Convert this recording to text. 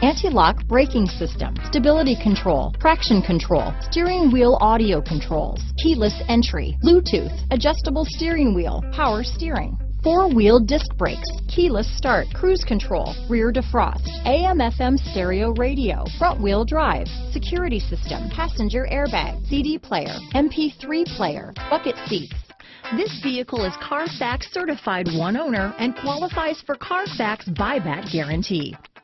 anti-lock braking system, stability control, traction control, steering wheel audio controls, keyless entry, Bluetooth, adjustable steering wheel, power steering, four-wheel disc brakes, keyless start, cruise control, rear defrost, AM/FM stereo radio, front-wheel drive, security system, passenger airbag, CD player, MP3 player, bucket seats. This vehicle is Carfax certified one owner and qualifies for Carfax buyback guarantee.